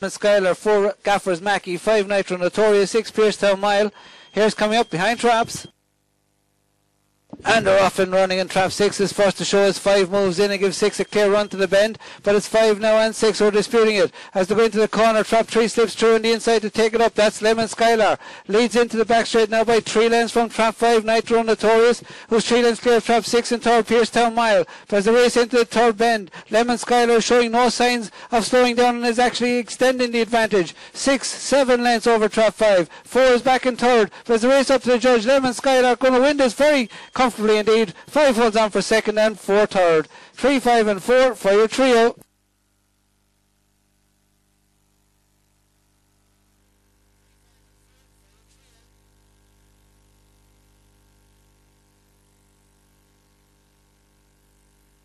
Lemon Skylar, 4 Gaffers Mackey, 5 Nitro Notorious, 6 Piercestown Mile. Here's coming up behind traps. And they're off and running in trap 6. Is first to show as 5 moves in and gives 6 a clear run to the bend. But it's 5 now and 6 who are disputing it. As they go into the corner, trap 3 slips through on the inside to take it up. That's Lemon Skylar. Leads into the back straight now by 3 lengths from trap 5, Nitro Notorious, who's 3 lengths clear of trap 6 and 3rd Piercestown Mile. But as they race into the 3rd bend, Lemon Skylar showing no signs of slowing down and is actually extending the advantage. 6, 7 lengths over trap 5. 4 is back in 3rd. But as they race up to the judge, Lemon Skylar going to win this very comfortably indeed. 5 holds on for second and 4 third. 3, 5 and 4 for your trio.